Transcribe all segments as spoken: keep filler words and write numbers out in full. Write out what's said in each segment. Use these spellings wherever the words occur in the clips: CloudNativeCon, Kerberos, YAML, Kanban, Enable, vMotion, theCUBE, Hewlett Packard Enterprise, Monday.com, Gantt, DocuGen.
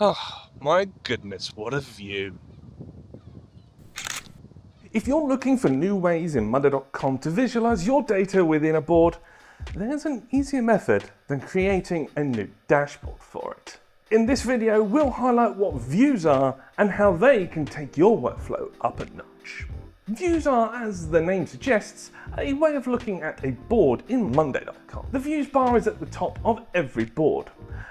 Oh, my goodness, what a view. If you're looking for new ways in Monday dot com to visualize your data within a board, there's an easier method than creating a new dashboard for it. In this video, we'll highlight what views are and how they can take your workflow up a notch. Views are, as the name suggests, a way of looking at a board in Monday dot com. The views bar is at the top of every board,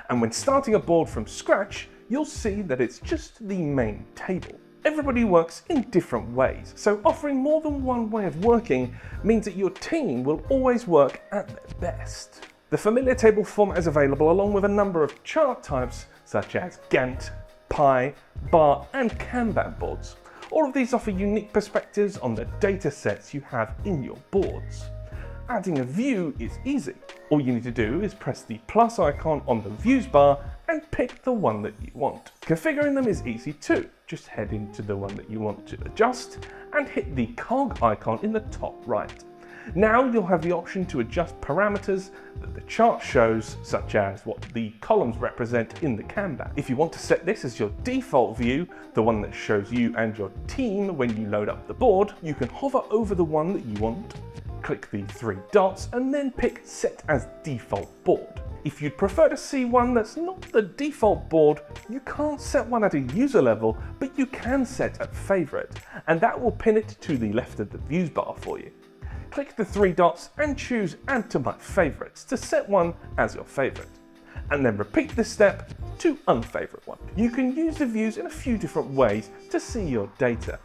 and when starting a board from scratch, you'll see that it's just the main table. Everybody works in different ways, so offering more than one way of working means that your team will always work at their best. The familiar table format is available along with a number of chart types such as Gantt, pie, bar and Kanban boards. All of these offer unique perspectives on the data sets you have in your boards. Adding a view is easy. All you need to do is press the plus icon on the views bar and pick the one that you want. Configuring them is easy too. Just head into the one that you want to adjust and hit the cog icon in the top right. Now you'll have the option to adjust parameters that the chart shows, such as what the columns represent in the Kanban. If you want to set this as your default view, the one that shows you and your team when you load up the board, you can hover over the one that you want, click the three dots and then pick Set as Default Board. If you'd prefer to see one that's not the default board, you can't set one at a user level, but you can set a favorite, and that will pin it to the left of the views bar for you. Click the three dots and choose Add to My Favorites to set one as your favorite, and then repeat this step to unfavorite one. You can use the views in a few different ways to see your data.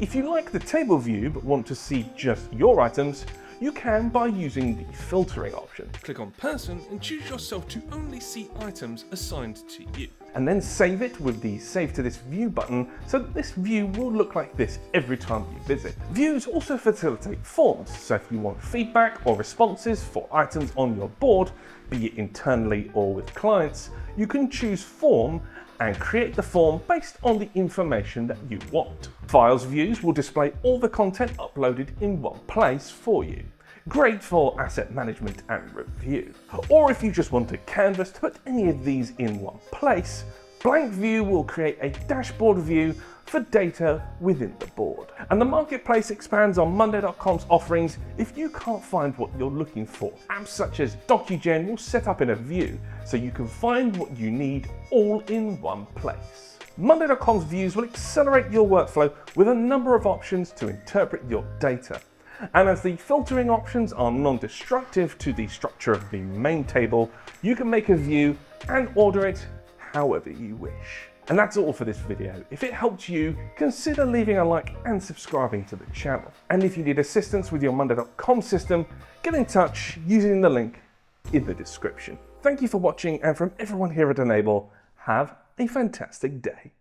If you like the table view but want to see just your items, you can by using the filtering option. Click on person and choose yourself to only see items assigned to you. And then save it with the Save to This View button so that this view will look like this every time you visit. Views also facilitate forms, so if you want feedback or responses for items on your board, be it internally or with clients, you can choose Form and create the form based on the information that you want. Files views will display all the content uploaded in one place for you. Great for asset management and review. Or if you just want a canvas to put any of these in one place, blank view will create a dashboard view for data within the board. And the marketplace expands on Monday dot com's offerings if you can't find what you're looking for. Apps such as DocuGen will set up in a view so you can find what you need all in one place. Monday dot com's views will accelerate your workflow with a number of options to interpret your data. And as the filtering options are non-destructive to the structure of the main table, you can make a view and order it however you wish. And that's all for this video. If it helped you, consider leaving a like and subscribing to the channel. And if you need assistance with your Monday dot com system, get in touch using the link in the description. Thank you for watching, and from everyone here at Enable, have a fantastic day.